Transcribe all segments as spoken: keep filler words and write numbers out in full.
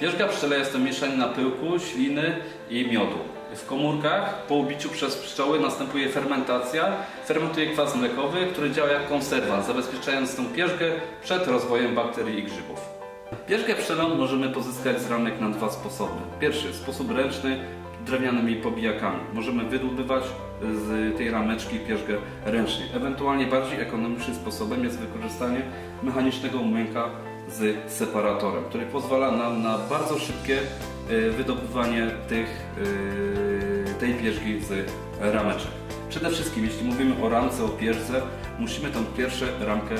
Pierzga pszczele jest to mieszanina pyłku, śliny i miodu. W komórkach po ubiciu przez pszczoły następuje fermentacja. Fermentuje kwas mlekowy, który działa jak konserwant, zabezpieczając tą pierzgę przed rozwojem bakterii i grzybów. Pierzgę pszczelą możemy pozyskać z ramek na dwa sposoby. Pierwszy, sposób ręczny, drewnianymi pobijakami. Możemy wydobywać z tej rameczki pierzgę ręcznie. Ewentualnie bardziej ekonomicznym sposobem jest wykorzystanie mechanicznego umyjnika z separatorem, który pozwala nam na bardzo szybkie wydobywanie tych, tej pierzgi z rameczek. Przede wszystkim, jeśli mówimy o ramce, o pierzce, musimy tą pierwszą ramkę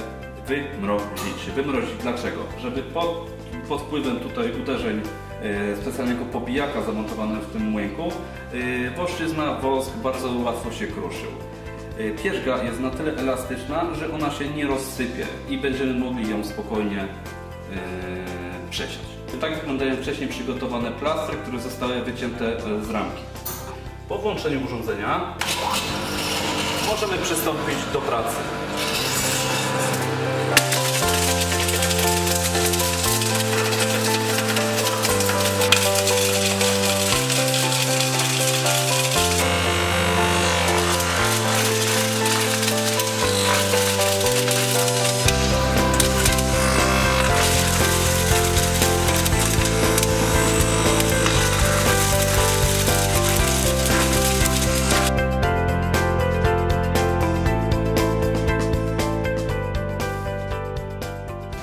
wymrozić. Wymrozić dlaczego? Żeby pod, pod wpływem tutaj uderzeń yy, specjalnego pobijaka zamontowanego w tym młynku yy, płaszczyzna, wosk bardzo łatwo się kruszył. Yy, pierzga jest na tyle elastyczna, że ona się nie rozsypie i będziemy mogli ją spokojnie yy, przesiać. Tak wyglądają wcześniej przygotowane plastry, które zostały wycięte z ramki. Po włączeniu urządzenia możemy przystąpić do pracy.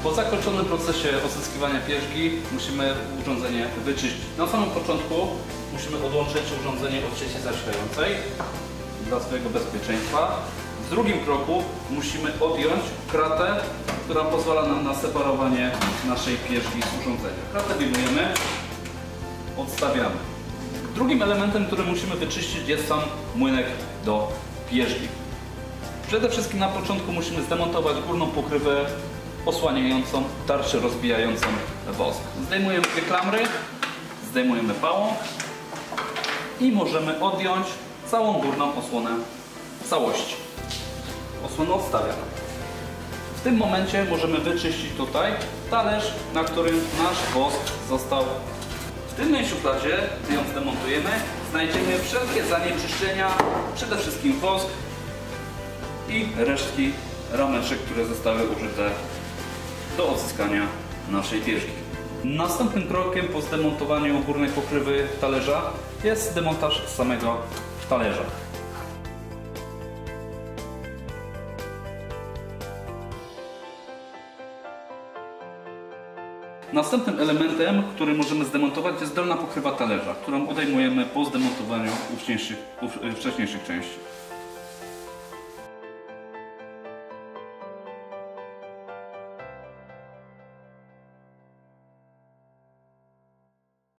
Po zakończonym procesie odzyskiwania pierzgi musimy urządzenie wyczyścić. Na samym początku musimy odłączyć urządzenie od sieci zasilającej dla swojego bezpieczeństwa. W drugim kroku musimy odjąć kratę, która pozwala nam na separowanie naszej pierzgi z urządzenia. Kratę wyjmujemy, odstawiamy. Drugim elementem, który musimy wyczyścić, jest sam młynek do pierzgi. Przede wszystkim na początku musimy zdemontować górną pokrywę osłaniającą tarczę rozbijającą wosk. Zdejmujemy dwie klamry, zdejmujemy pałąk i możemy odjąć całą górną osłonę w całości. Osłonę odstawiamy. W tym momencie możemy wyczyścić tutaj talerz, na którym nasz wosk został. W tylnej szufladzie, gdy ją zdemontujemy, znajdziemy wszelkie zanieczyszczenia, przede wszystkim wosk i resztki rameczek, które zostały użyte do odzyskania naszej pierzgi. Następnym krokiem po zdemontowaniu górnej pokrywy talerza jest demontaż samego talerza. Następnym elementem, który możemy zdemontować, jest dolna pokrywa talerza, którą odejmujemy po zdemontowaniu wcześniejszych części.